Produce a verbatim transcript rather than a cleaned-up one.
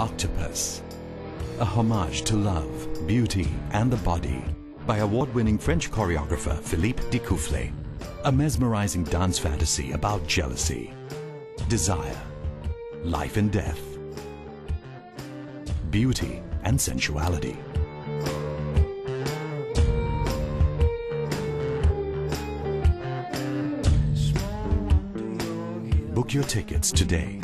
Octopus, a homage to love, beauty and the body by award-winning French choreographer Philippe Decouflé, a mesmerizing dance fantasy about jealousy, desire, life and death, beauty and sensuality. Book your tickets today.